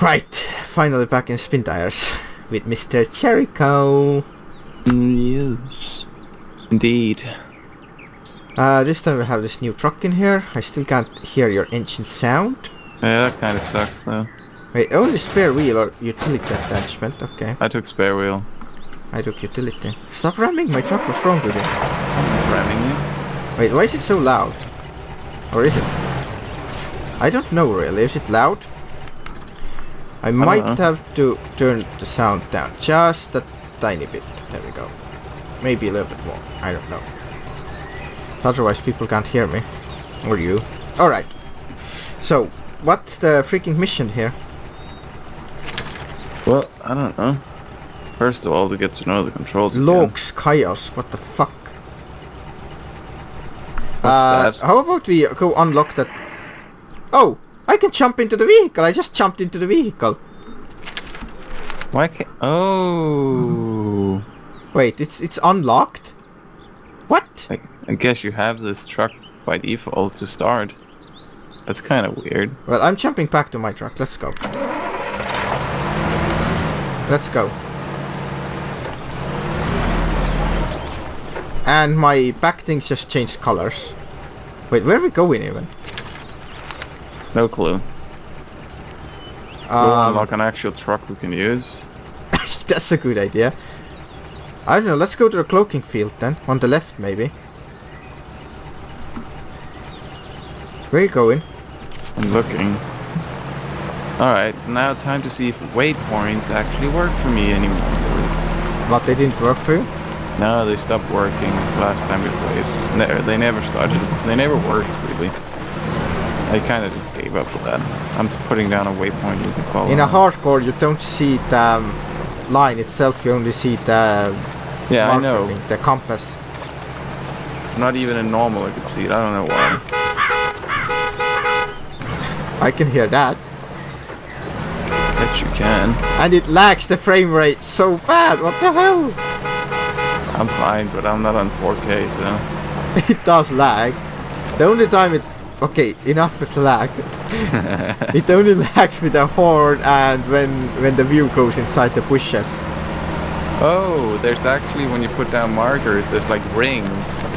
Right, finally back in Spin Tires with Mr. Jericho. Yes, indeed. This time we have this new truck in here. I still can't hear your engine sound. Yeah, that kind of sucks though. Wait, only spare wheel or utility attachment, okay. I took spare wheel. I took utility. Stop ramming my truck, what's wrong with it? I'm not ramming you. Wait, why is it so loud? Or is it? I don't know really, is it loud? I might have to turn the sound down just a tiny bit. There we go. Maybe a little bit more. I don't know. Otherwise people can't hear me. Or you. Alright. So, what's the freaking mission here? Well, I don't know. First of all, to get to know the controls. Logs, chaos, what the fuck? What's that? How about we go unlock that... Oh! I can jump into the vehicle! I just jumped into the vehicle! Why can't... Oh... Wait, it's unlocked? What? I guess you have this truck by default to start. That's kind of weird. Well, I'm jumping back to my truck. Let's go. Let's go. And my back things just changed colors. Wait, where are we going even? No clue. We'll unlock an actual truck we can use. That's a good idea. I don't know, let's go to the cloaking field then. On the left maybe. Where are you going? I'm looking. Alright, now it's time to see if waypoints actually work for me anymore. But they didn't work for you? No, they stopped working last time we played. They never started. They never worked really. I kind of just gave up with that. I'm just putting down a waypoint you can follow. In a hardcore, you don't see the line itself, you only see the... Yeah, I know. The compass. Not even in normal I could see it, I don't know why. I can hear that. Bet you can. And it lags the frame rate so bad, what the hell? I'm fine, but I'm not on 4K, so... It does lag. The only time it... Okay, enough with lag. It only lags with a horn and when the view goes inside the bushes. Oh, there's actually, when you put down markers, there's like rings.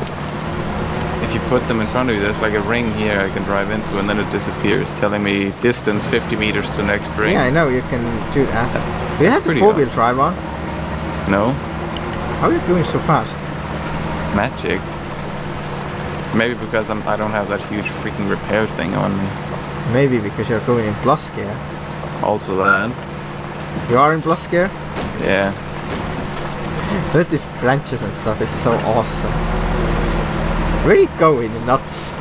If you put them in front of you, there's like a ring here I can drive into and then it disappears, telling me distance 50 meters to next ring. Yeah, I know, you can do that. Do you have the four-wheel drive on? No. How are you doing so fast? Magic. Maybe because I don't have that huge freaking repair thing on me. Maybe because you're going in plus gear. Also that. You are in plus gear? Yeah. Look at these branches and stuff, it's so awesome. Where are you going, nuts?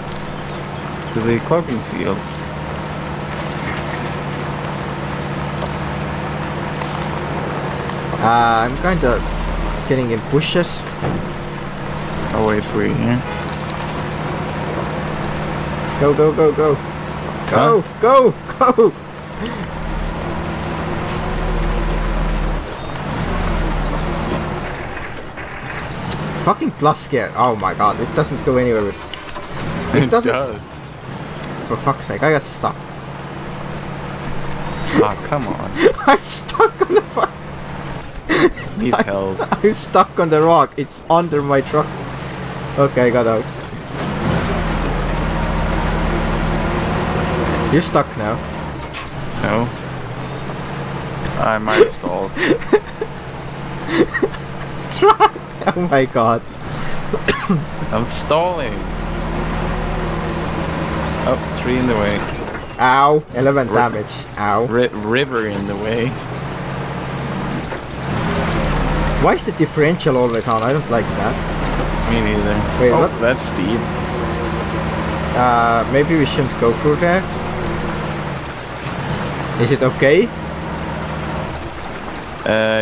To the cloaking field. I'm kinda getting in bushes. I'll wait for you here. Go, go, go, go. Go, go, go! Fucking plus gear. Oh my god, it doesn't go anywhere with... It does. For fuck's sake, I got stuck. Ah, come on. I'm stuck on the fuck... Need help. I'm stuck on the rock. It's under my truck. Okay, I got out. You're stuck now. No. I might have stalled. Try! Oh my god. I'm stalling. Oh, tree in the way. Ow. 11 damage. Ow. River in the way. Why is the differential always on? I don't like that. Me neither. Wait, oh, that's steep. Maybe we shouldn't go through there. Is it okay?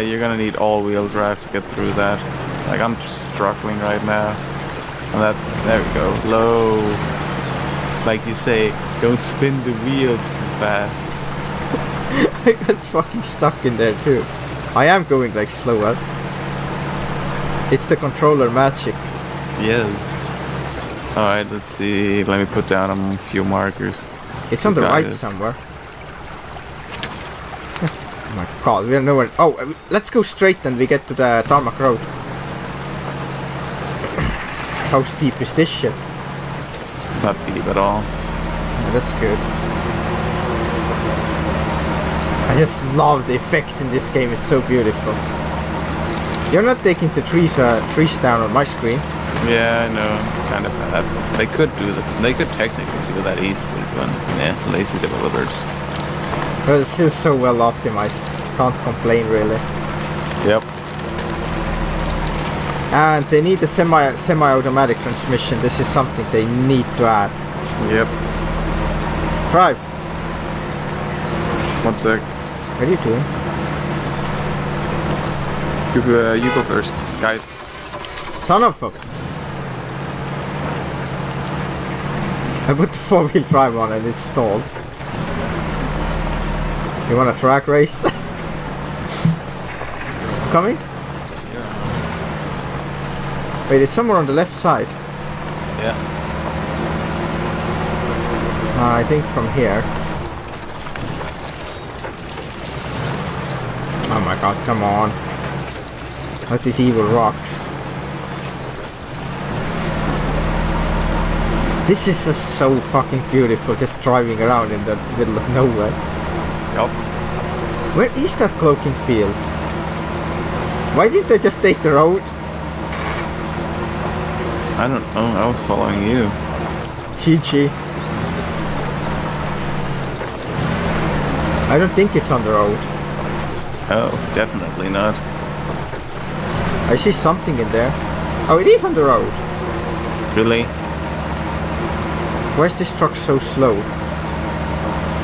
You're gonna need all-wheel drive to get through that. Like, I'm just struggling right now. And that, there we go, low. Like you say, don't spin the wheels too fast. I got fucking stuck in there too. I am going like slower. It's the controller magic. Yes. Alright, let's see. Let me put down a few markers. It's on the right somewhere. Oh my god, we're nowhere. Oh, let's go straight and we get to the tarmac road. How steep is this shit? Not deep at all. Yeah, that's good. I just love the effects in this game, it's so beautiful. You're not taking the trees down on my screen. Yeah, I know, it's kind of bad. They could do that. They could technically do that easily, but yeah, lazy developers. But it's still so well optimized. Can't complain really. Yep. And they need a semi-automatic transmission. This is something they need to add. Yep. Drive. 1 sec. What are you doing? You go first, guide. Son of a... I put the four-wheel drive on and it's stalled. You want a track race? Coming? Yeah. Wait, it's somewhere on the left side. Yeah. I think from here. Oh my god, come on. Not these evil rocks. This is just so fucking beautiful, just driving around in the middle of nowhere. Yep. Where is that cloaking field? Why didn't they just take the road? I don't know, I was following you. GG. I don't think it's on the road. Oh, definitely not. I see something in there. Oh, it is on the road. Really? Why is this truck so slow?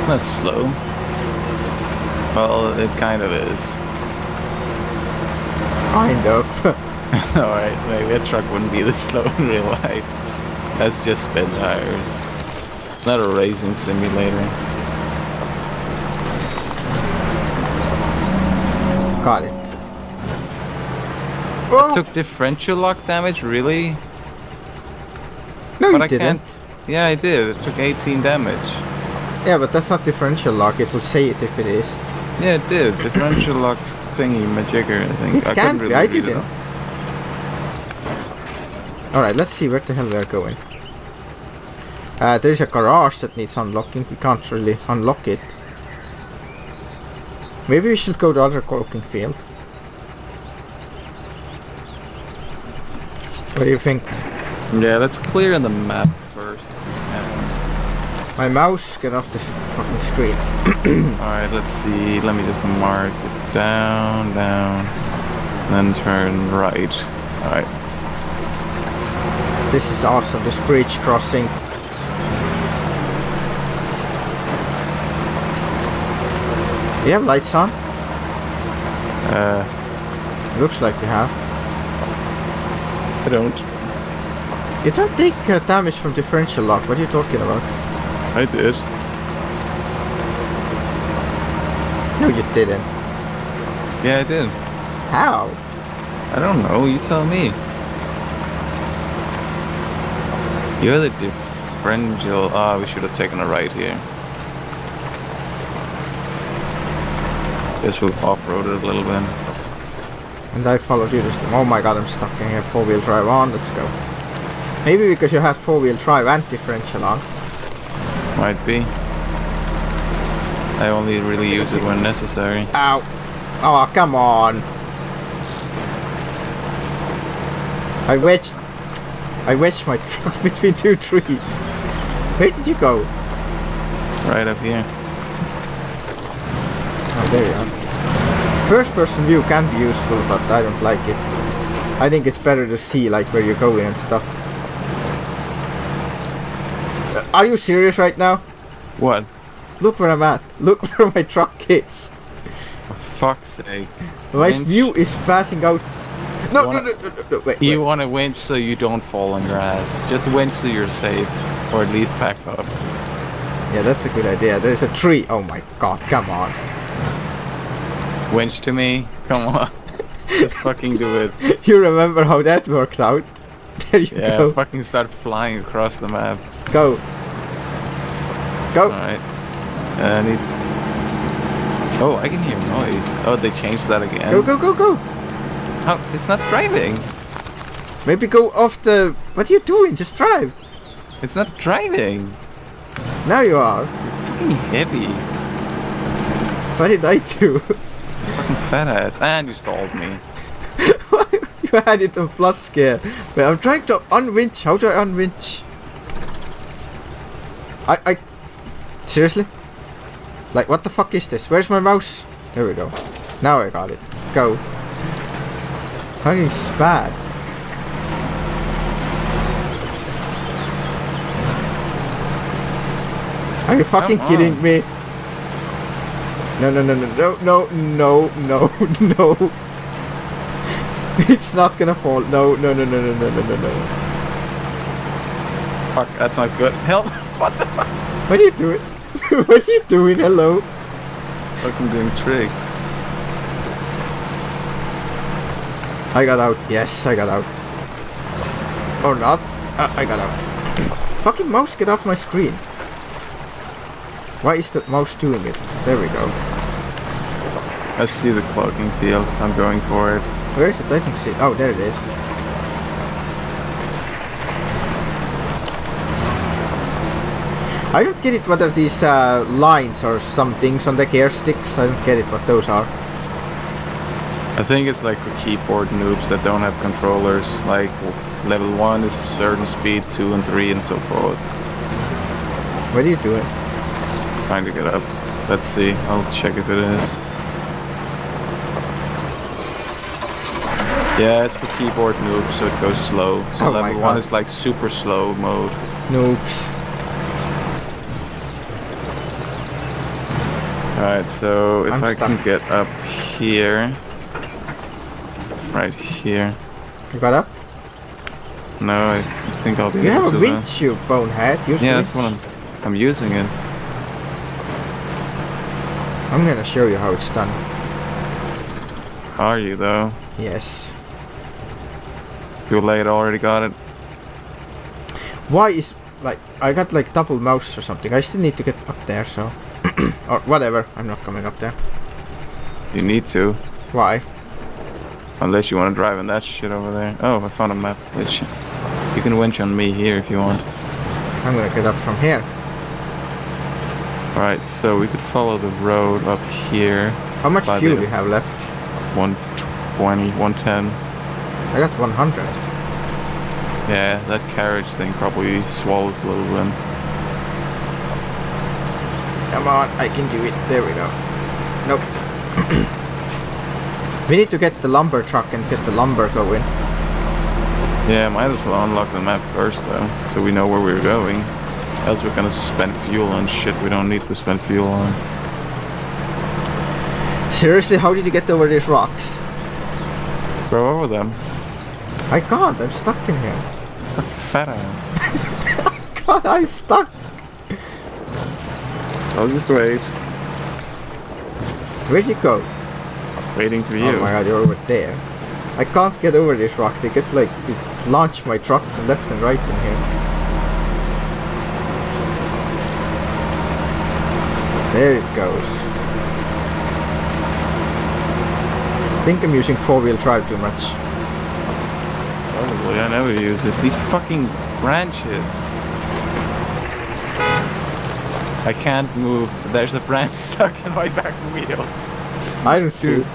Not slow. Well, it kind of is. Kind of. Alright, maybe a truck wouldn't be this slow in real life. That's just Spin Tires. Not a racing simulator. Got it. Oh. I took differential lock damage, really? No, but you didn't. Yeah, I did. It took 18 damage. Yeah, but that's not differential lock. It will say it if it is. Yeah, it did. Differential lock thingy majigger, I think. It can't be. I didn't. Alright, let's see where the hell we are going. There's a garage that needs unlocking. We can't really unlock it. Maybe we should go to the other cloaking field. What do you think? Yeah, that's clear on the map. My mouse, get off this fucking screen. Alright, let's see. Let me just mark it down, down, and then turn right. Alright. This is awesome, this bridge crossing. Do you have lights on? Looks like you have. I don't. You don't take damage from differential lock, what are you talking about? I did. No, you didn't. Yeah, I did. How? I don't know. You tell me. You're the differential. Ah, we should have taken a right here. Guess we've off-roaded a little bit. And I followed you this time. Oh my god, I'm stuck in here. Four-wheel drive on. Let's go. Maybe because you had four-wheel drive and differential on. Might be. I only really use it when necessary. Ow! Oh, come on! I wedged my truck between two trees. Where did you go? Right up here. Oh, there you are. First-person view can be useful, but I don't like it. I think it's better to see like where you're going and stuff. Are you serious right now? What? Look where I'm at. Look where my truck is. For fuck's sake. My winch view is passing out. No, no, wait. You want to winch so you don't fall on your ass. Just winch so you're safe. Or at least pack up. Yeah, that's a good idea. There's a tree. Oh my god, come on. Winch to me. Come on. Just fucking do it. You remember how that worked out? There you go. Yeah, fucking start flying across the map. Go! Go! Alright. I need... Oh, I can hear noise. Oh, they changed that again. Go, go, go, go! How? It's not driving. Maybe go off the... What are you doing? Just drive. It's not driving. Now you are. You're fucking heavy. What did I do? Fucking fat ass. And you stalled me. You had it on plus scare. But I'm trying to unwinch. How do I unwinch? I... Seriously? Like, what the fuck is this? Where's my mouse? There we go. Now I got it. Go. Fucking spaz. Are you fucking kidding me? No, no, no, no, no, no, no, no, no. It's not gonna fall. No, no, no, no, no, no, no, no, no. Fuck, that's not good. Help! What the fuck? What are you doing? What are you doing? Hello? Fucking doing tricks. I got out. Yes, I got out. Or not. I got out. Fucking mouse, get off my screen. Why is that mouse doing it? There we go. I see the cloaking field. I'm going for it. Where is it? I can see it. Oh, there it is. I don't get it whether these lines or some things on the gear sticks. I don't get it what those are. I think it's like for keyboard noobs that don't have controllers. Like level 1 is certain speed, 2 and 3 and so forth. What are you doing? Trying to get up. Let's see. I'll check if it is. Yeah, it's for keyboard noobs, so it goes slow. So level 1 is like super slow mode. Noobs. Alright, so if I can get up here. Right here. You got up? No, I think I'll be able to. You have a winch, you bonehead. Yeah, that's what I'm using it. I'm gonna show you how it's done. Are you though? Yes. Too late, I already got it. Why is... like, I got like double mouse or something. I still need to get up there, so... or whatever, I'm not coming up there. You need to. Why? Unless you wanna drive on that shit over there. Oh, I found a map. Which you can winch on me here if you want. I'm gonna get up from here. Alright, so we could follow the road up here. How much fuel do we have left? 120, 110. I got 100. Yeah, that carriage thing probably swallows a little bit. Come on, I can do it. There we go. Nope. We need to get the lumber truck and get the lumber going. Yeah, might as well unlock the map first though, so we know where we're going. Else we're gonna spend fuel on shit we don't need to spend fuel on. Seriously, how did you get over these rocks? Go over them. I can't, I'm stuck in here. Fat ass. God, I'm stuck. I'll just wait. Where'd you go? Waiting for you. Oh my god, you're over there. I can't get over these rocks. They get like, they launch my truck left and right in here. There it goes. I think I'm using four-wheel drive too much. Probably, I never use it. These fucking branches. I can't move. There's a branch stuck in my back wheel. I don't see it.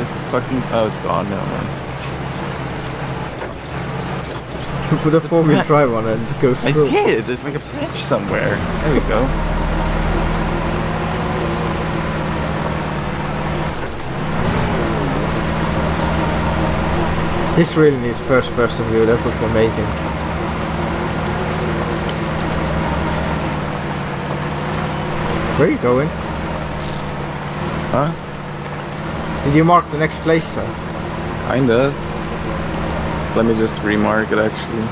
It's fucking... Oh, it's gone now, man. Put a four-wheel drive on it and it goes through. I did! There's like a branch somewhere. There we go. This really needs first-person view, that would be amazing. Where are you going? Huh? Did you mark the next place, sir? Kinda. Let me just remark it, actually.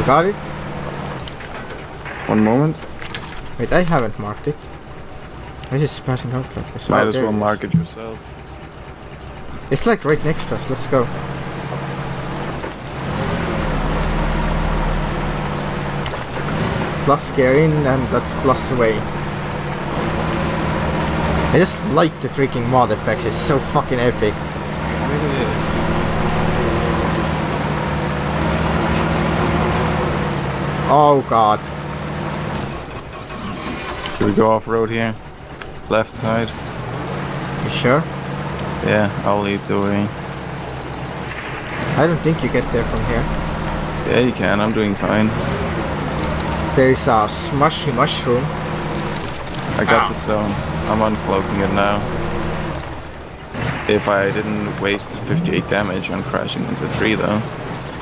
You got it? One moment. Wait, I haven't marked it. I'm just passing out like this. Might as well mark it yourself. It's like right next to us, let's go. plus gear in and that's plus away. I just like the freaking mod effects, it's so fucking epic. It is. Oh god. Should we go off-road here? Left side. You sure? Yeah, I'll lead the way. I don't think you get there from here. Yeah, you can. I'm doing fine. There's a smushy mushroom. I got the zone. I'm uncloaking it now. If I didn't waste 58 damage on crashing into a tree, though.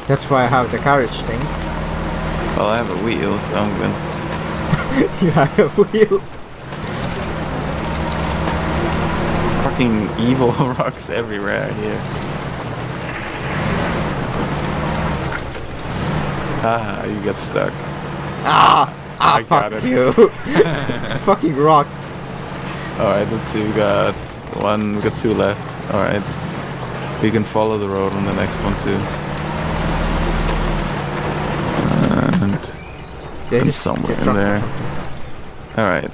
That's why I have the carriage thing. Well, I have a wheel, so I'm good. You have a wheel? Fucking evil rocks everywhere here. Ah, you get stuck. Ah, fuck you. Fucking rock. Alright, let's see, we got one, we got two left. Alright. We can follow the road on the next one too. And somewhere in there. Alright.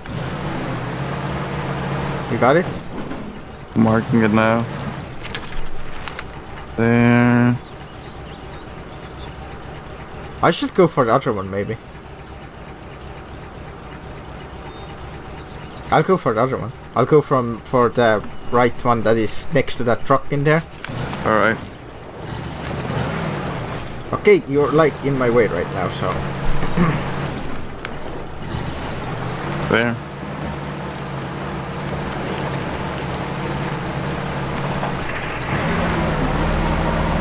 You got it? Marking it now. There. I should go for the other one, maybe. I'll go for the other one. I'll go for the right one that is next to that truck in there. Alright. Okay, you're like in my way right now, so... there.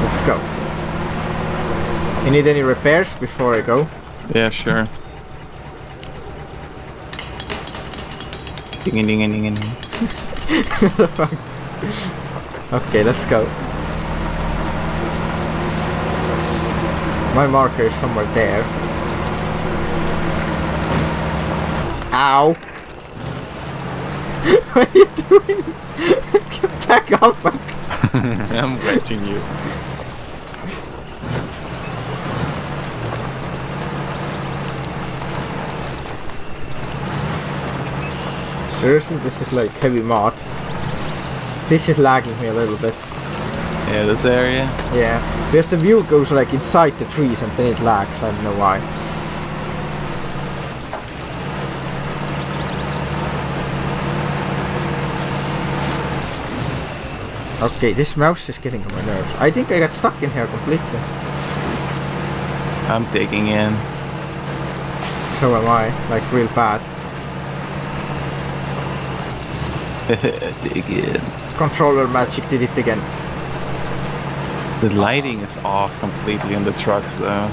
Let's go. You need any repairs before I go? Yeah, sure. Ding ding ding ding. What the fuck? Okay, let's go. My marker is somewhere there. Ow! What are you doing? Get back up! I'm catching you. Seriously, this is like heavy mod. This is lagging me a little bit. Yeah, this area? Yeah, because the view goes like inside the trees and then it lags, I don't know why. Okay, this mouse is getting on my nerves. I think I got stuck in here completely. I'm digging in. So am I, like real bad. Dig in. Controller magic did it again. The lighting is off completely on the trucks though.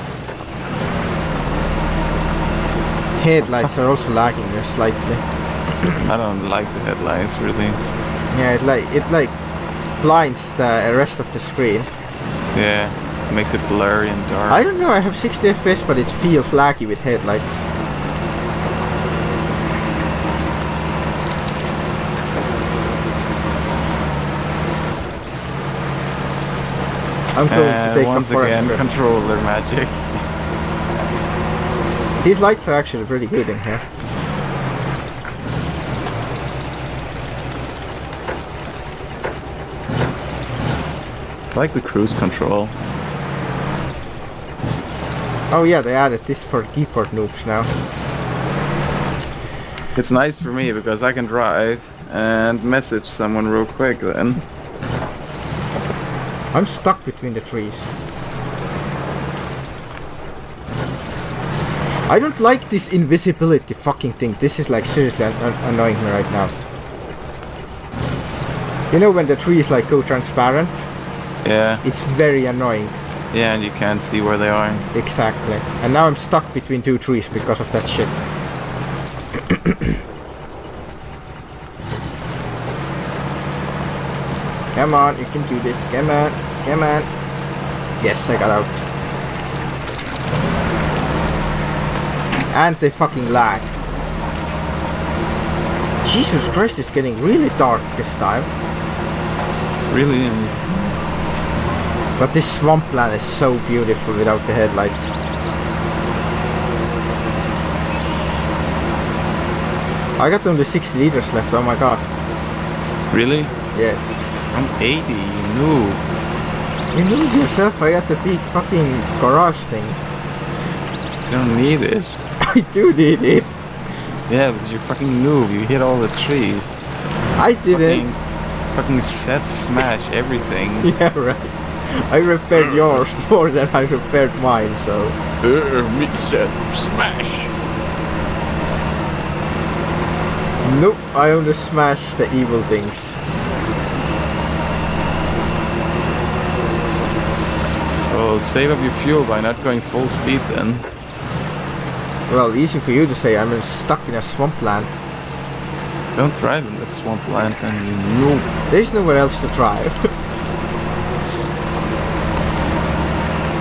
Headlights are also lagging there slightly. I don't like the headlights really. Yeah, it like blinds the rest of the screen. Yeah, it makes it blurry and dark. I don't know, I have 60 FPS but it feels laggy with headlights. I'm going to take once again, controller magic. These lights are actually pretty good in here. I like the cruise control. Oh yeah, they added this for keyboard noobs now. It's nice for me because I can drive and message someone real quick then. I'm stuck between the trees. I don't like this invisibility fucking thing. This is like seriously annoying me right now. You know when the trees like go transparent? Yeah. It's very annoying. Yeah, and you can't see where they are. Exactly. And now I'm stuck between two trees because of that shit. Come on, you can do this. Come on, come on. Yes, I got out. And they fucking lag. Jesus Christ, it's getting really dark this time. Really is. But this swampland is so beautiful without the headlights. I got only 60 liters left, oh my god. Really? Yes. I'm 80, you knew. You knew yourself, I got the big fucking garage thing. You don't need it. I do need it. Yeah, but you're fucking noob, you hit all the trees. I didn't. Fucking set smash everything. Yeah, right. I repaired yours more than I repaired mine, so... me set smash. Nope, I only smash the evil things. Well, save up your fuel by not going full speed then. Well, easy for you to say, I'm stuck in a swampland. Don't drive in the swampland and you know. There's nowhere else to drive.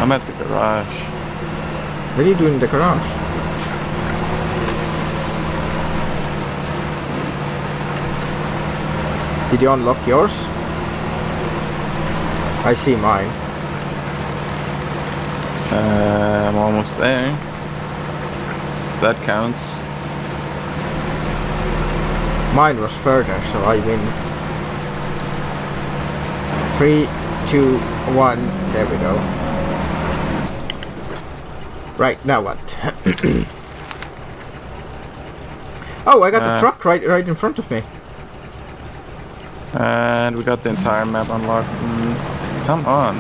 I'm at the garage. What are you doing in the garage? Did you unlock yours? I see mine. I'm almost there. That counts. Mine was further, so I win. 3, 2, 1, there we go. Right, now what? Oh, I got the truck right in front of me. And we got the entire map unlocked. Come on.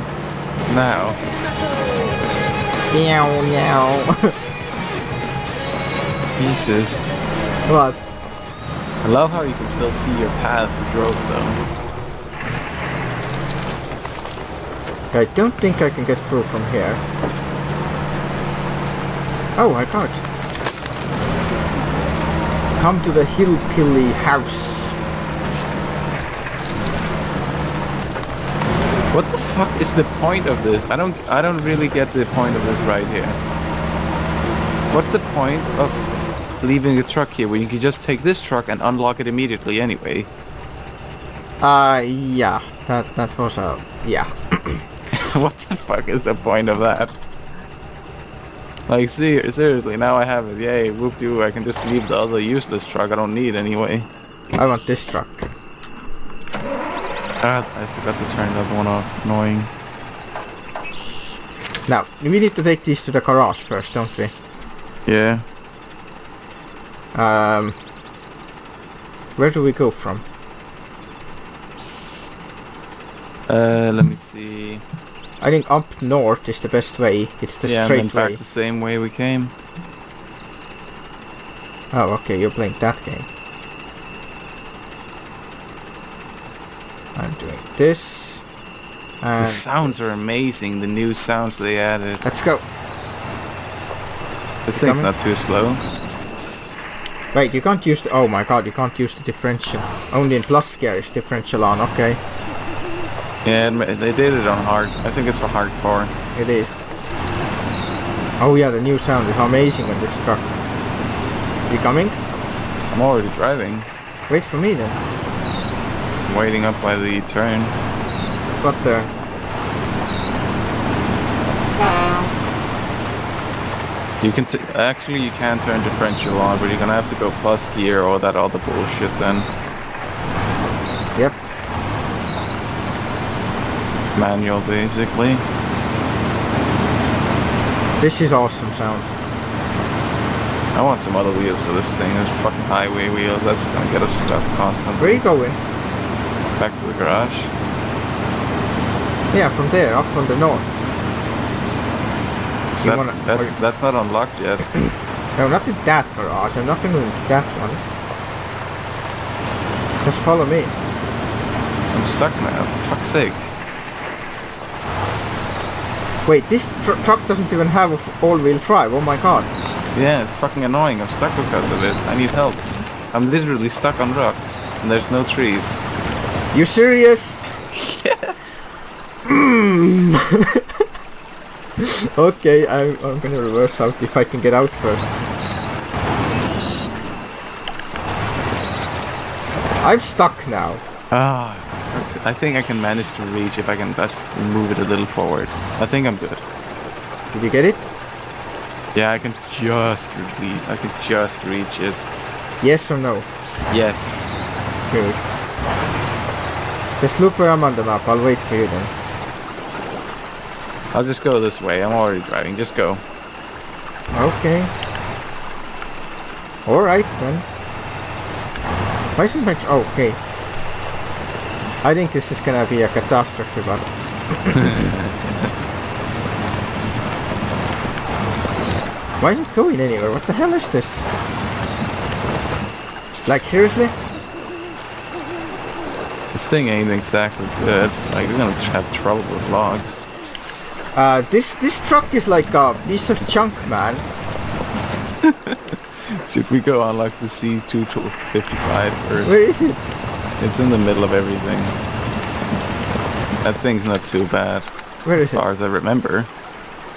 Now. Meow, meow. Jesus. What? I love how you can still see your path you drove though. I don't think I can get through from here. Oh, I can't. Come to the hillbilly house. What the fuck is the point of this? I don't really get the point of this right here. What's the point of leaving a truck here when you can just take this truck and unlock it immediately anyway? Yeah. That was a... yeah. What the fuck is the point of that? Like, seriously, now I have it. Yay, whoop-doo, I can just leave the other useless truck I don't need anyway. I want this truck. I forgot to turn that one off. Annoying. Now, we need to take these to the garage first, don't we? Yeah. Where do we go from? Let me see. I think up north is the best way. It's the straight and then way. Back the same way we came. Oh, okay, you're playing that game. I'm doing this. The sounds are amazing, the new sounds they added. Let's go. This thing's not too slow. Wait, you can't use the... oh my god, you can't use the differential. Only in plus gear is differential on, okay. Yeah, they did it on hard. I think it's for hardcore. It is. Oh yeah, the new sound is amazing on this truck. You coming? I'm already driving. Wait for me then. Waiting up by the turn. What the? You can actually you can turn differential on, but you're gonna have to go plus gear or that other bullshit then. Yep. Manual basically. This is awesome sound. I want some other wheels for this thing. There's fucking highway wheels. That's gonna get us stuck constantly. Where are you going? Back to the garage. Yeah, from there, up on the north. That's not unlocked yet. No, not in that garage. I'm not in that one. Just follow me. I'm stuck now. For fuck's sake. Wait, this truck doesn't even have all-wheel drive. Oh my god. Yeah, it's fucking annoying. I'm stuck because of it. I need help. I'm literally stuck on rocks, and there's no trees. You serious? Yes. Okay, I'm gonna reverse out if I can get out first. I'm stuck now. Ah, I think I can manage to reach if I can just move it a little forward. I think I'm good. Did you get it? Yeah, I can just reach it. Yes or no? Yes. Good. Just look where I'm on the map. I'll wait for you then. I'll just go this way. I'm already driving. Just go. Okay. Alright then. Why isn't my... Oh, okay. I think this is gonna be a catastrophe, but... Why isn't it going anywhere? What the hell is this? Like, seriously? This thing ain't exactly good. Like, we're gonna have trouble with logs. This truck is like a piece of junk, man. Should we go on like the C-255 first? Where is it? It's in the middle of everything. That thing's not too bad. Where is it? As far as I remember.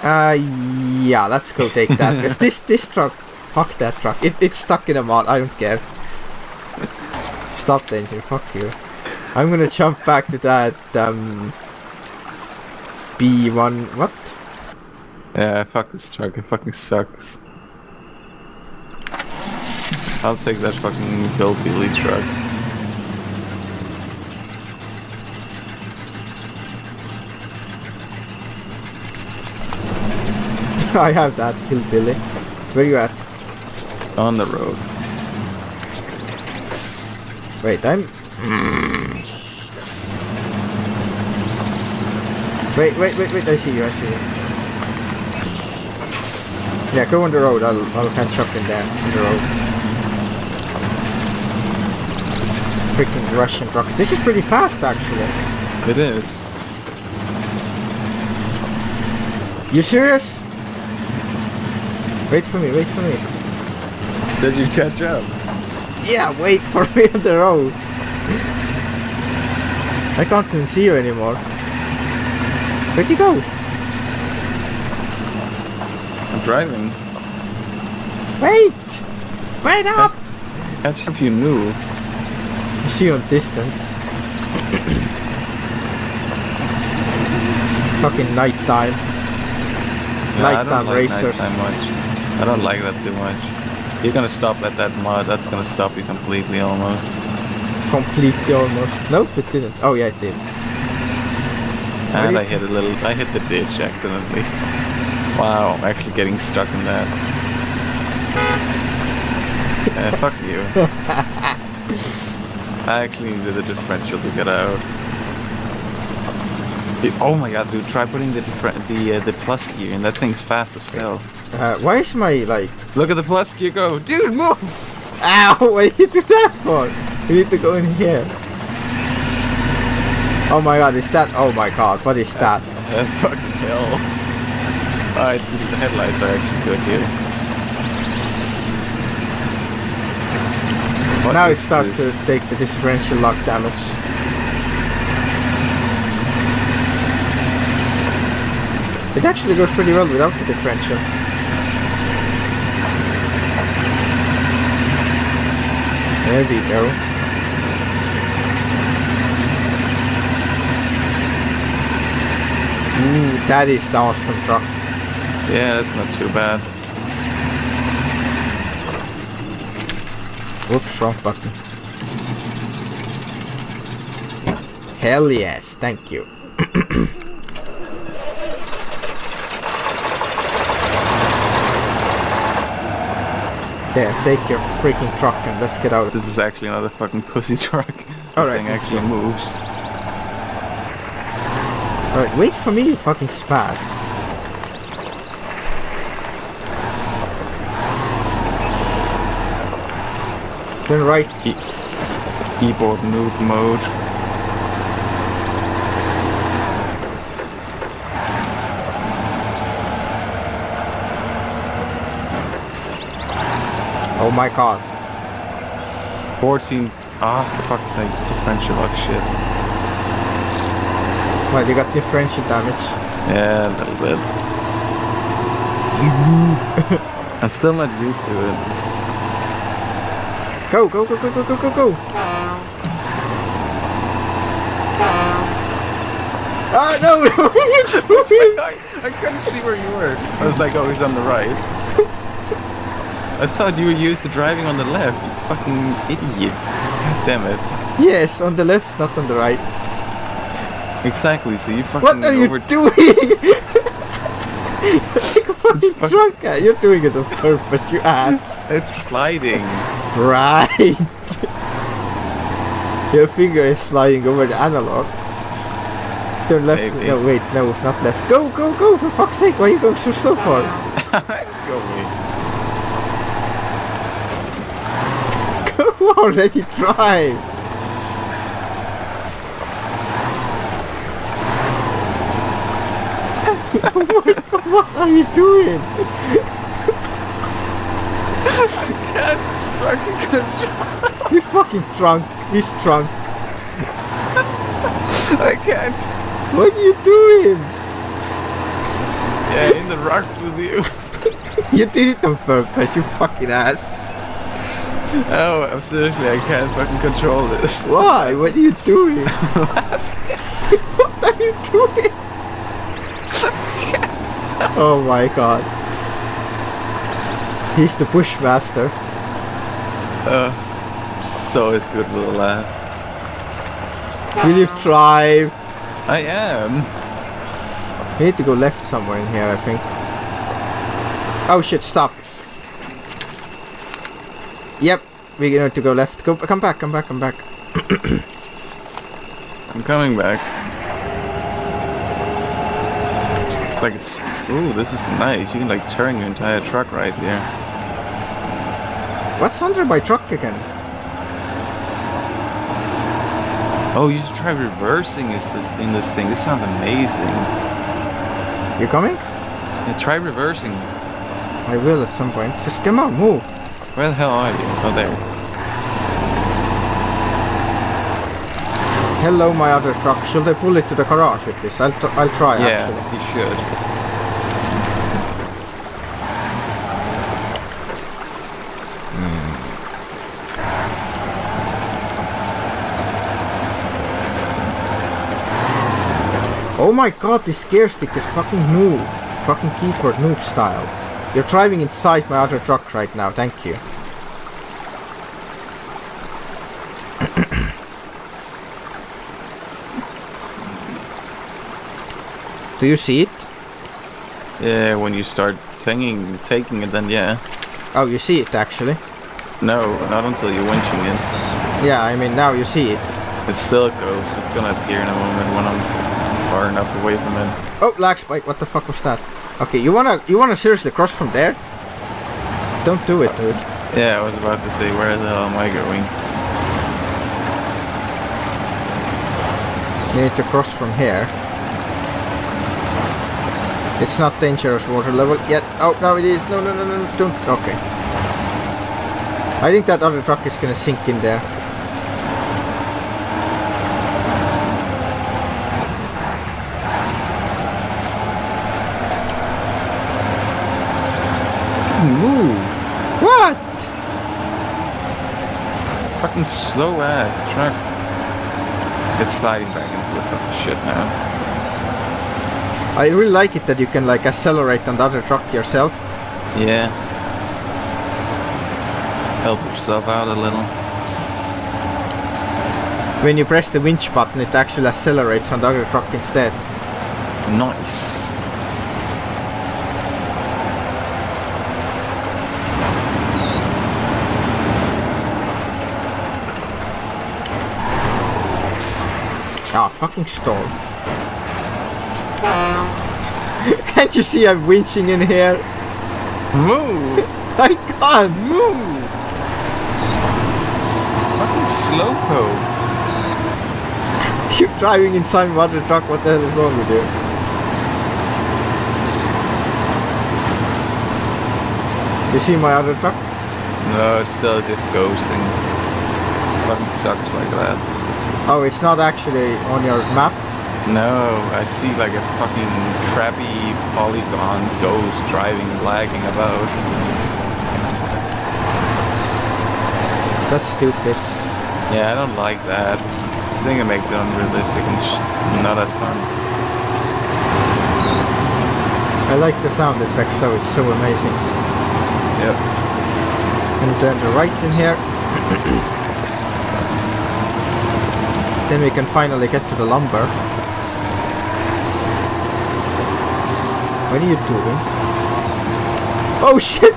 Yeah, let's go take that. Because this truck, fuck that truck. It's stuck in a mud. I don't care. Stop the engine, fuck you. I'm gonna jump back to that B1, what? Yeah, fuck this truck, it fucking sucks. I'll take that fucking Bill Billy truck. I have that hillbilly. Where you at? On the road. Wait, I'm... Wait, I see you, Yeah, go on the road, I'll catch up in there, on the road. Freaking Russian truck. This is pretty fast, actually. It is. You serious? Wait for me, wait for me. Did you catch up? Yeah, wait for me on the road. I can't even see you anymore. Where'd you go? I'm driving. Wait! Wait up! Catch up, you knew. I see you on distance. Fucking nighttime. Yeah, nighttime racers. Nighttime much. I don't like that too much. You're gonna stop at that mud. That's gonna stop you completely, almost. Completely, almost. Nope, it didn't. Oh yeah, it did. And I hit a little... I hit the ditch accidentally. Wow, I'm actually getting stuck in that. Fuck you. I actually needed the differential to get out. Dude, oh my god, dude, try putting the plus gear in. That thing's fast as hell. Why is my, like... Look at the plus gear go! Dude, move! Ow, what did you do that for? You need to go in here. Oh my god, is that... Oh my god, what is that? Fucking hell. Alright, the headlights are actually good here. What now it starts to take the differential lock damage. It actually goes pretty well without the differential. There we go. Ooh, that is the awesome truck. Yeah, that's not too bad. Whoops, wrong button. Hell yes, thank you. There, take your freaking truck and let's get out. This is actually another fucking pussy truck. This thing actually moves. Alright, wait for me, you fucking spaz. Turn right. Keyboard nude mode. Oh my god. 14. Ah, fuck, it's like differential luck shit. Well, you got differential damage. Yeah, a little bit. I'm still not used to it. Go, go, go, go, go, go, go, go! Ah, no! What are you doing? I couldn't see where you were. I was like, oh, he's on the right. I thought you were used to driving on the left, you fucking idiot. Damn it. Yes, on the left, not on the right. Exactly, so you fucking... What are you doing? It's like a fucking drunk guy. You're doing it on purpose, you ass. It's sliding. Right. Your finger is sliding over the analog. Turn left. Maybe. No, wait, no, not left. Go, go, go, for fuck's sake. Why are you going so slow for? Go away. Already drive. What are you doing? I can't fucking control. He's fucking drunk. He's drunk. I can't. What are you doing? Yeah, in the rocks with you. You did it on purpose, you fucking ass. Oh, absolutely, I can't fucking control this. Why? What are you doing? What are you doing? Oh my god. He's the Bushmaster. It's always good with a laugh. Will you try? I am. We need to go left somewhere in here, I think. Oh shit, stop. Yep, we need to go left. Go, come back, come back, come back. I'm coming back. Like, ooh, this is nice. You can like turn your entire truck right here. What's under my truck again? Oh, you should try reversing in this thing. This sounds amazing. You coming? Yeah, try reversing. I will at some point. Just come on, move. Where the hell are you? Oh, there. Hello, my other truck. Should I pull it to the garage with this? I'll try, yeah, actually. Yeah, you should. Oh my god, this gear stick is fucking new. Fucking keyboard noob style. You're driving inside my other truck right now, thank you. Do you see it? Yeah, when you start taking it, then yeah. Oh, you see it actually? No, not until you're winching it. Yeah, I mean now you see it. It still goes, it's gonna appear in a moment when I'm far enough away from it. Oh, lag spike, what the fuck was that? Okay, you wanna seriously cross from there? Don't do it, dude. Yeah, I was about to say, where the hell am I going? You need to cross from here. It's not dangerous water level yet. Oh, no it is. No, no, no, no, don't. Okay. I think that other truck is gonna sink in there. Move! What? Fucking slow ass truck. It's sliding back into the fucking shit now. I really like it that you can like accelerate on the other truck yourself. Yeah. Help yourself out a little. When you press the winch button, it actually accelerates on the other truck instead. Nice. Ah, fucking storm. Can't you see I'm winching in here? Move! I can't move! Fucking slowpoke. You're driving inside my other truck, what the hell is wrong with you? You see my other truck? No, it's still just ghosting. Fucking sucks like that. Oh, it's not actually on your map? No, I see like a fucking crappy polygon ghost driving, lagging about. That's stupid. Yeah, I don't like that. I think it makes it unrealistic and not as fun. I like the sound effects though, it's so amazing. Yep. and down the right in here. Then we can finally get to the lumber. What are you doing? Oh shit!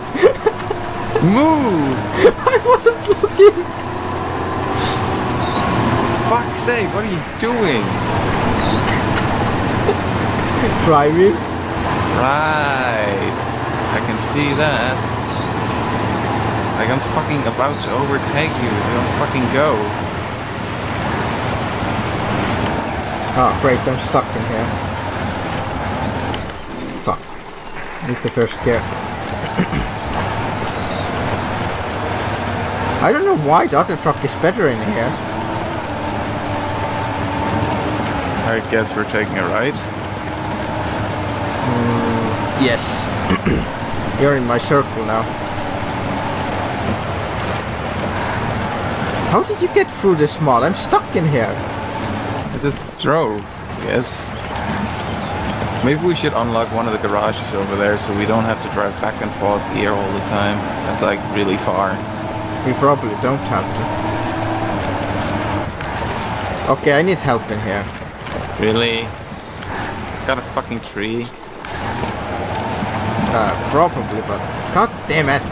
Move! I wasn't looking! Fuck's sake, what are you doing? Driving? Right. I can see that. Like I'm fucking about to overtake you if you don't fucking go. Ah, great, I'm stuck in here. Need the first gear. I don't know why the other truck is better in here. I guess we're taking a ride. Yes. You're in my circle now. How did you get through this mud? I'm stuck in here. I just drove. Yes. Maybe we should unlock one of the garages over there so we don't have to drive back and forth here all the time. That's like really far. We probably don't have to. Okay, I need help in here. Really? Got a fucking tree? Probably, but god damn it!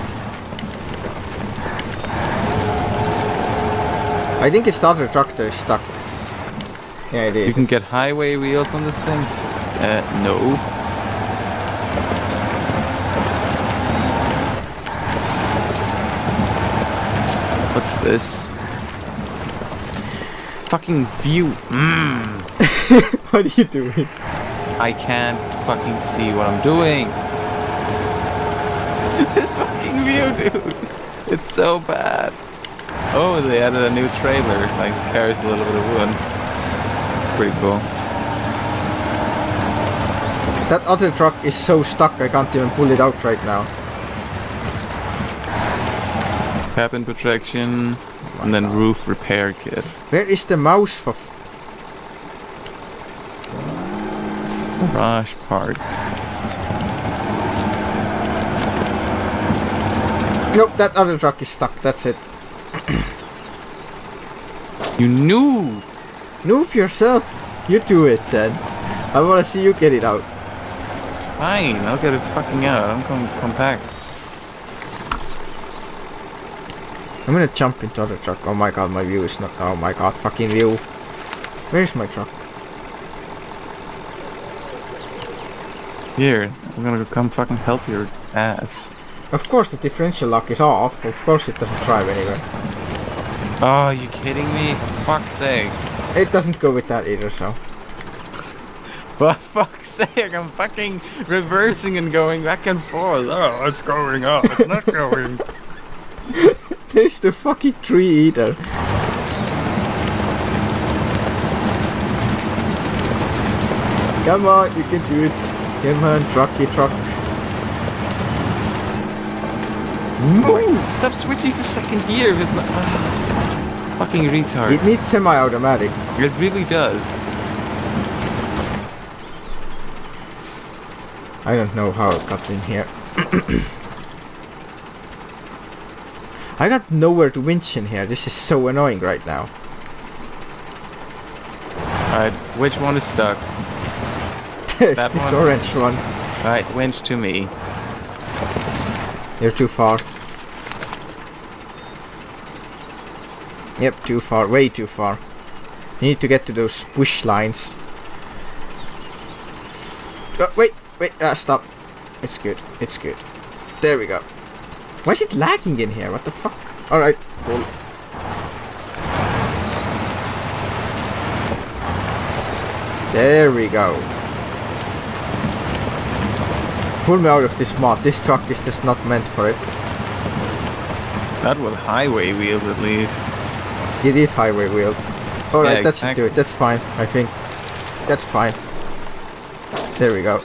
I think it's the other truck that is stuck. Yeah, it is. You can get highway wheels on this thing? No. What's this? Fucking view. What are you doing? I can't fucking see what I'm doing. This fucking view, dude. It's so bad. Oh, they added a new trailer. Like carries a little bit of wood. Pretty cool. That other truck is so stuck, I can't even pull it out right now. Cabin protection, and then roof repair kit. Where is the mouse for garage parts? Nope, that other truck is stuck, that's it. You noob! Noob yourself! You do it then. I wanna see you get it out. Fine, I'll get it fucking out. I'm come back. I'm gonna jump into the truck. Oh my god, my view is not. Oh my god, fucking view. Where's my truck? Here, I'm gonna come fucking help your ass. Of course, the differential lock is off. Of course, it doesn't drive anywhere. Oh, are you kidding me? Fuck's sake. It doesn't go with that either, so. For fuck's sake, I'm fucking reversing and going back and forth. Oh, what's going on? It's not going. There's the fucking tree eater. Come on, you can do it. Come on, trucky truck. Move! Stop switching to second gear. It's not... fucking retards. It needs semi-automatic. It really does. I don't know how it got in here. I got nowhere to winch in here. This is so annoying right now. Alright, which one is stuck? That this one? Orange one. Alright, winch to me. You're too far. Yep, too far. Way too far. You need to get to those push lines. Oh, wait! Wait, stop. It's good. It's good. There we go. Why is it lagging in here? What the fuck? Alright, cool. There we go. Pull me out of this mod. This truck is just not meant for it. Not with highway wheels, at least. It is highway wheels. Alright, yeah, that should do it. That's fine, I think. That's fine. There we go.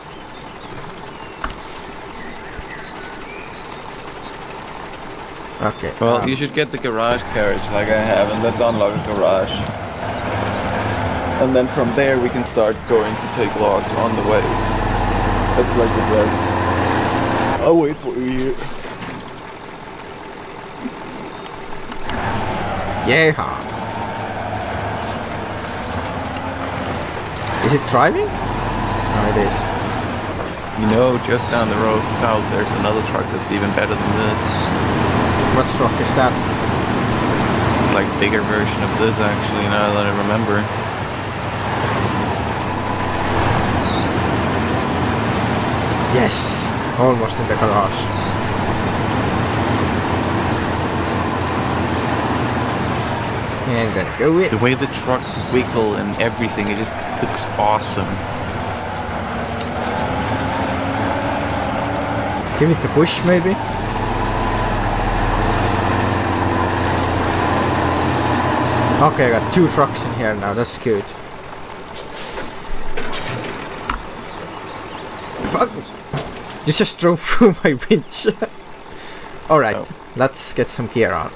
Okay. Well, you should get the garage carriage like I have, and let's unlock the garage. And then from there we can start going to take logs on the way. That's like the best. I'll wait for you. Yeah. Is it driving? No, it is. You know, just down the road south, there's another truck that's even better than this. What truck is that? Like bigger version of this, actually. Now that I remember. Yes, almost in the garage. And then go in. The way the trucks wiggle and everything, it just looks awesome. Give it the push, maybe? Okay, I got two trucks in here now, that's good. Fuck! You just drove through my winch. Alright, oh. Let's get some gear on.